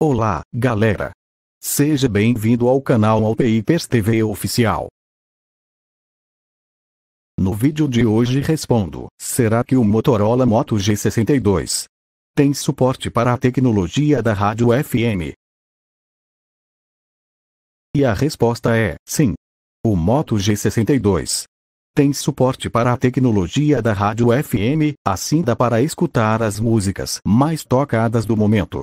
Olá, galera! Seja bem-vindo ao canal WALLPAPERS TV Oficial. No vídeo de hoje respondo, será que o Motorola Moto G62 tem suporte para a tecnologia da rádio FM? E a resposta é, sim. O Moto G62 tem suporte para a tecnologia da rádio FM, assim dá para escutar as músicas mais tocadas do momento.